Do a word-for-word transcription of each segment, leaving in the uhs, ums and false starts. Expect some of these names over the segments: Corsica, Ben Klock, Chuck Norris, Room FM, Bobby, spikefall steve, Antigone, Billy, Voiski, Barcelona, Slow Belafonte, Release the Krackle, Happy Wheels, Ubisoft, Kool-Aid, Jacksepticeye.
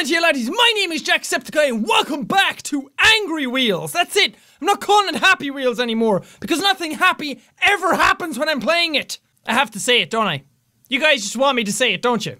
morning to you laddies, my name is Jacksepticeye and welcome back to Angry Wheels. That's it, I'm not calling it Happy Wheels anymore, because nothing happy ever happens when I'm playing it. I have to say it, don't I? You guys just want me to say it, don't you?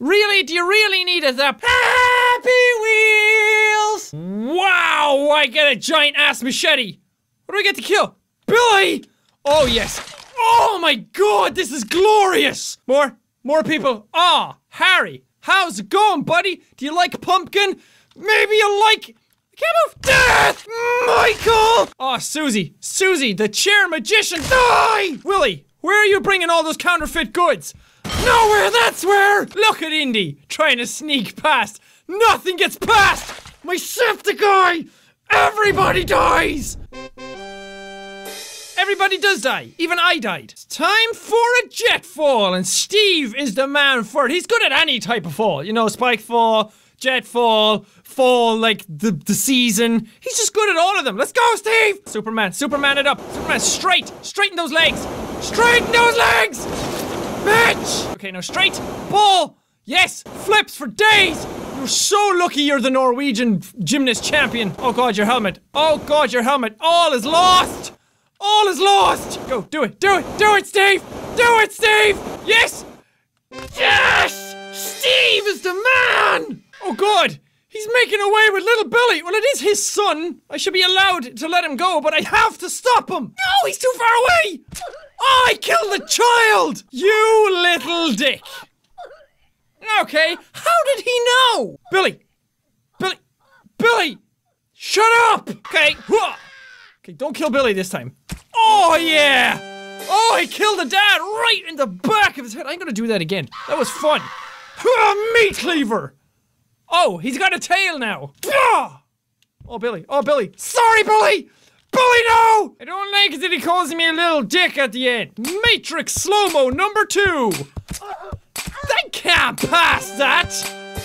Really, do you really need a zap? Happy Wheels! Wow, I get a giant ass machete. What do I get to kill? Billy! Oh yes. Oh my god, this is glorious! More, more people. Ah, oh, Harry. How's it going, buddy? Do you like pumpkin? Maybe you like... I can't move. Death! Michael! Oh, Susie. Susie, the chair magician. Die! Willie, where are you bringing all those counterfeit goods? Nowhere, that's where! Look at Indy, trying to sneak past. Nothing gets past! My Septiceye! Everybody dies! Everybody does die. Even I died. It's time for a jet fall, and Steve is the man for it. He's good at any type of fall. You know, spike fall, jet fall, fall like the, the season. He's just good at all of them. Let's go, Steve! Superman, Superman it up. Superman, straight. Straighten those legs. Straighten those legs! Bitch! Okay, now straight. Ball. Yes, flips for days. You're so lucky you're the Norwegian gymnast champion. Oh god, your helmet. Oh god, your helmet. All is lost! All is lost! Go, do it, do it, do it, Steve! Do it, Steve! Yes! Yes! Steve is the man! Oh god, he's making away with little Billy. Well, it is his son. I should be allowed to let him go, but I have to stop him. No, he's too far away! Oh, I killed the child! You little dick. Okay, how did he know? Billy, Billy, Billy, shut up! Okay, okay, don't kill Billy this time. Oh yeah! Oh, he killed the dad right in the back of his head. I'm gonna do that again. That was fun. Meat cleaver! Oh, he's got a tail now. Oh, Billy. Oh, Billy. Sorry, Billy! Billy, no! I don't like it that he calls me a little dick at the end. Matrix slow-mo number two. I can't pass that!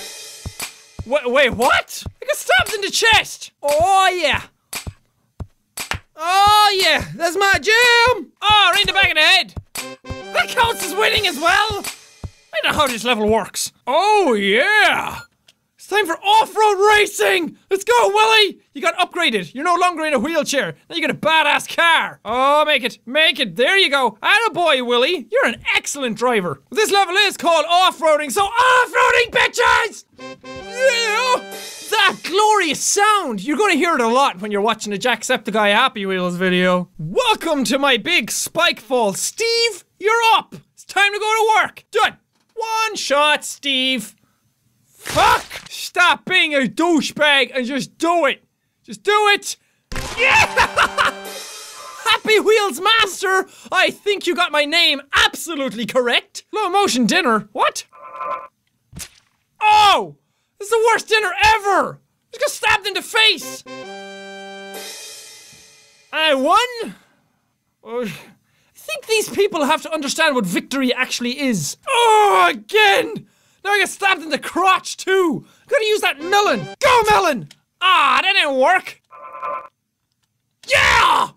Wait, wait, what? I got stabbed in the chest! Oh yeah! Oh yeah, that's my jam! Oh, right in the back of the head! That counts as winning as well! I don't know how this level works. Oh yeah! It's time for off-road racing! Let's go, Willie! You got upgraded. You're no longer in a wheelchair. Now you got a badass car. Oh, make it, make it. There you go. Attaboy, Willie. You're an excellent driver. This level is called off-roading, so off-roading, bitches! Yeah! That glorious sound! You're gonna hear it a lot when you're watching a Jacksepticeye Happy Wheels video. Welcome to my big spike fall. Steve, you're up! It's time to go to work. Done! One shot, Steve. Fuck! Stop being a douchebag and just do it! Just do it! Yeah! Happy Wheels Master! I think you got my name absolutely correct! Slow motion dinner? What? Oh! This is the worst dinner ever! Just got stabbed in the face! I won? I think these people have to understand what victory actually is. Oh, again! Now I got stabbed in the crotch too! Gotta use that melon! Go, melon! Ah, that didn't work! Yeah! Whoop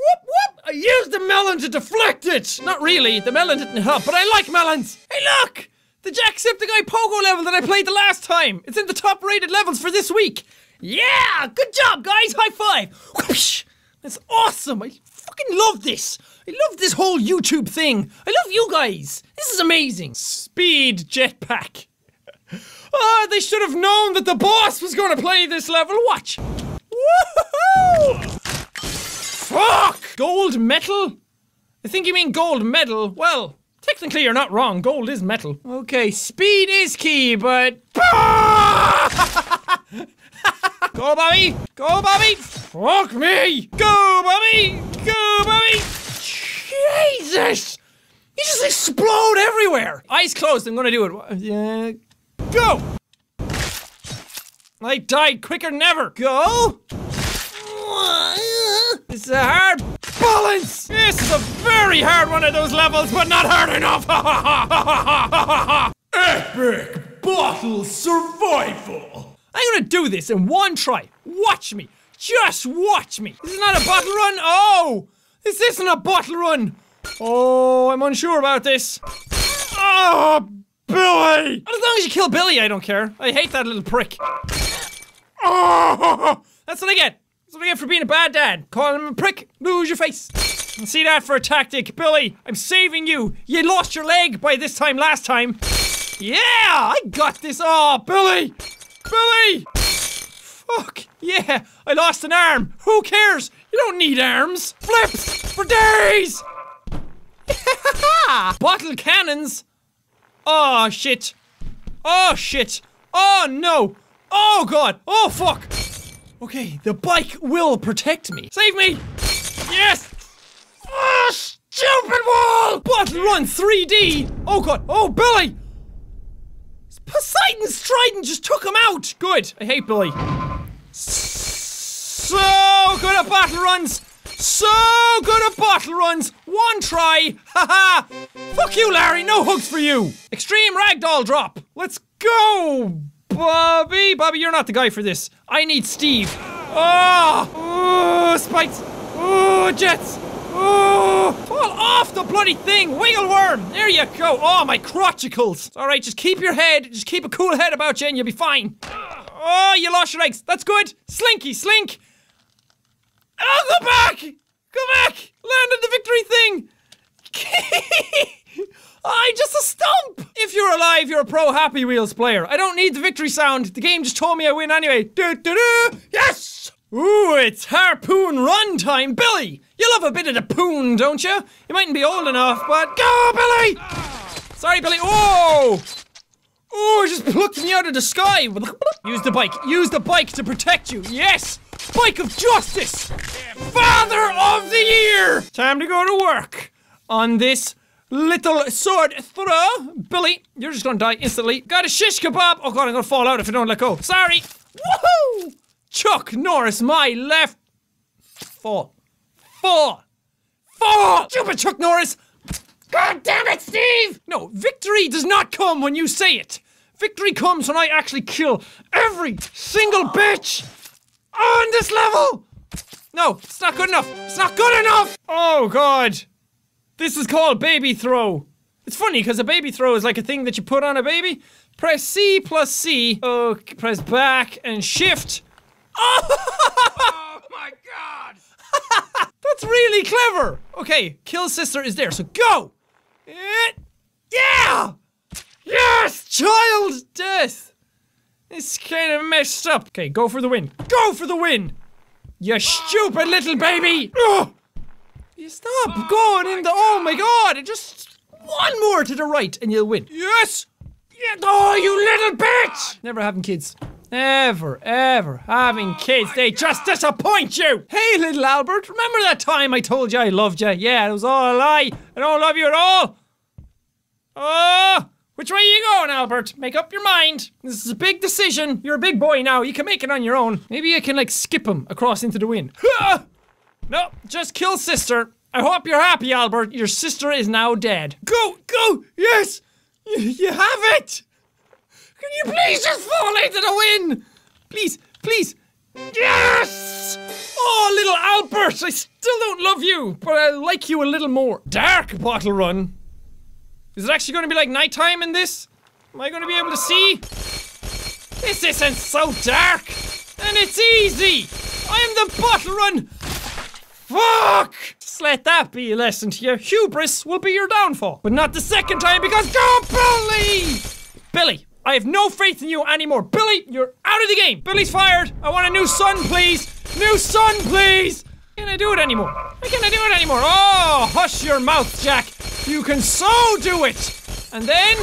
whoop! I used the melon to deflect it! Not really, the melon didn't help, but I like melons! Hey look! The Jacksepticeye Pogo level that I played the last time! It's in the top rated levels for this week! Yeah! Good job, guys! High five! Whoosh! That's awesome! I fucking love this! I love this whole YouTube thing. I love you guys. This is amazing. Speed jetpack. Oh, they should have known that the boss was gonna play this level. Watch. Woohoo! Fuck! Gold metal? I think you mean gold medal. Well, technically you're not wrong. Gold is metal. Okay, speed is key, but... Go, Bobby! Go, Bobby! Fuck me! Go, Bobby! Go, Bobby! Jesus! You just explode everywhere! Eyes closed, I'm gonna do it. Yeah. Go! I died quicker than ever. Go! This is a hard balance! This is a very hard one of those levels, but not hard enough! Epic bottle survival! I'm gonna do this in one try. Watch me. Just watch me. This is not a bottle run. Oh! This isn't a bottle run! Oh, I'm unsure about this. Oh, Billy! As long as you kill Billy, I don't care. I hate that little prick. Oh. That's what I get. That's what I get for being a bad dad. Calling him a prick. Lose your face. And see that for a tactic. Billy, I'm saving you. You lost your leg by this time last time. Yeah, I got this. Oh, Billy! Billy! Fuck, yeah, I lost an arm. Who cares? You don't need arms. Flips for days! Bottle cannons? Oh, shit. Oh, shit. Oh, no. Oh, God. Oh, fuck. Okay, the bike will protect me. Save me! Yes! Oh, stupid wall! Bottle run three D! Oh, God. Oh, Billy! Poseidon's trident just took him out! Good. I hate Billy. So good at bottle runs! So good at bottle runs! One try! Haha! Fuck you, Larry! No hugs for you! Extreme ragdoll drop! Let's go! Bobby! Bobby, you're not the guy for this. I need Steve. Oh! Ooh, spikes! Ooh, jets! Oh, fall off the bloody thing! Wiggle worm! There you go! Oh, my crotchicles! Alright, just keep your head, just keep a cool head about you and you'll be fine. Oh, you lost your legs. That's good! Slinky, slink! Oh, go back! Go back! Landed the victory thing! Oh, just a stump! If you're alive, you're a pro Happy Wheels player. I don't need the victory sound. The game just told me I win anyway. Do-do-do! Yes! Ooh, it's harpoon run time, Billy! You love a bit of the poon, don't you? You mightn't be old enough, but go, Billy! Sorry, Billy. Whoa! Ooh, it just plucked me out of the sky. Use the bike. Use the bike to protect you. Yes! Bike of justice! Father of the year! Time to go to work on this little sword throw. Billy, you're just gonna die instantly. Got a shish kebab. Oh, God, I'm gonna fall out if I don't let go. Sorry. Woohoo! Chuck Norris, my left. Fall. Fall. Fall! Stupid Chuck Norris! God damn it, Steve! No, victory does not come when you say it. Victory comes when I actually kill every single bitch on this level! No, it's not good enough. It's not good enough! Oh, God. This is called baby throw. It's funny, because a baby throw is like a thing that you put on a baby. Press C plus C. Oh, press back and shift. Oh! That's really clever! Okay, kill sister is there, so go! Yeah! Yes! Child death! It's kind of messed up. Okay, go for the win. Go for the win! You stupid little baby! Ugh. You stop oh going in the- oh my God! Just one more to the right and you'll win. Yes! Oh, you little bitch! Never having kids. Never, ever having kids, oh they God. Just disappoint you! Hey, little Albert, remember that time I told you I loved you? Yeah, it was all a lie. I don't love you at all. Oh, which way are you going, Albert? Make up your mind. This is a big decision. You're a big boy now. You can make it on your own. Maybe you can, like, skip him across into the wind. No, just kill sister. I hope you're happy, Albert. Your sister is now dead. Go, go, yes! You have it! Can you please just fall into the wind? Please, please. Yes! Oh, little Albert, I still don't love you, but I like you a little more. Dark bottle run. Is it actually gonna be like nighttime in this? Am I gonna be able to see? This isn't so dark, and it's easy. I'm the bottle run. Fuck! Just let that be a lesson to you. Hubris will be your downfall, but not the second time because go, Billy! Billy. I have no faith in you anymore. Billy, you're out of the game. Billy's fired. I want a new son, please. New son, please. Can I do it anymore? Why can't I do it anymore? Oh, hush your mouth, Jack. You can so do it. And then,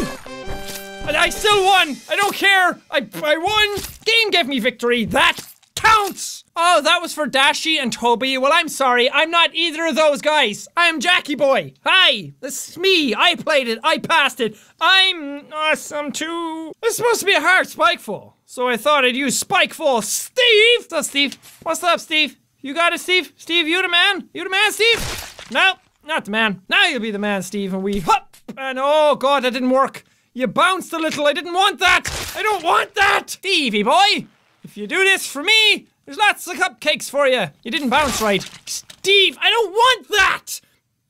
and I still won. I don't care. I, I won. Game gave me victory. That counts. Oh, that was for Dashie and Toby. Well, I'm sorry. I'm not either of those guys. I'm Jackie Boy. Hi, this is me. I played it. I passed it. I'm awesome too. It's supposed to be a hard Spikefall, so I thought I'd use Spikefall Steve. What's up, Steve? What's up, Steve? You got it, Steve? Steve, you the man? You the man, Steve? No, not the man. Now you'll be the man, Steve, and we hop. And oh God, that didn't work. You bounced a little. I didn't want that. I don't want that. Stevie boy, if you do this for me, there's lots of cupcakes for you. You didn't bounce right. Steve, I don't want that.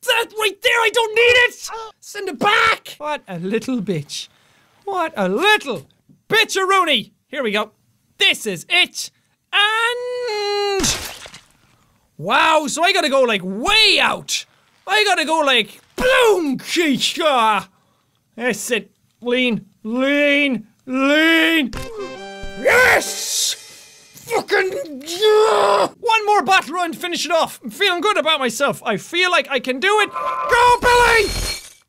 That right there, I don't need it! Send it back! What a little bitch. What a little bitch-a-rooney! Here we go. This is it. And... wow, so I gotta go, like, way out. I gotta go, like, bloom keesh. That's it. Lean, lean, lean. Yes! Fucking... yeah! One more battle run to finish it off. I'm feeling good about myself. I feel like I can do it. Go, Billy!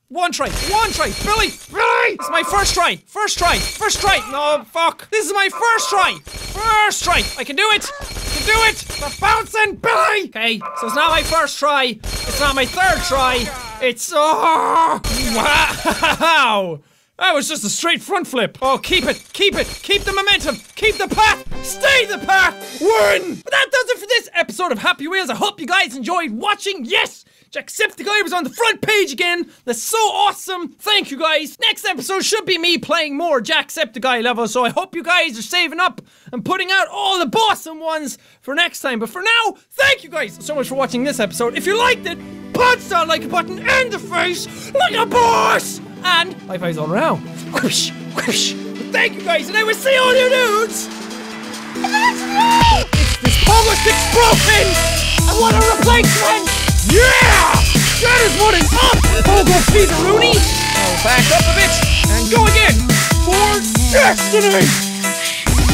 One try, one try, Billy, Billy! It's my first try, first try, first try. No, fuck. This is my first try. First try. I can do it. I can do it. Stop bouncing, Billy! Okay, so it's not my first try. It's not my third try. It's... oh, wow! That was just a straight front flip. Oh, keep it, keep it, keep the momentum, keep the path, stay the path, win! But that does it for this episode of Happy Wheels. I hope you guys enjoyed watching. Yes! Jacksepticeye was on the front page again. That's so awesome. Thank you guys. Next episode should be me playing more Jacksepticeye levels, so I hope you guys are saving up and putting out all the awesome ones for next time. But for now, thank you guys so much for watching this episode. If you liked it, punch that like button in the face like a boss! And high fives all around. Whoosh, whoosh. Thank you guys, and I will see all you dudes. It's this public that's broken. I want a replacement. Yeah! That is what is up! Oh, go feed the Rooney! I'll back up a bit and go again for destiny!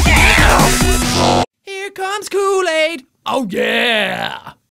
Yeah! Here comes Kool-Aid! Oh, yeah!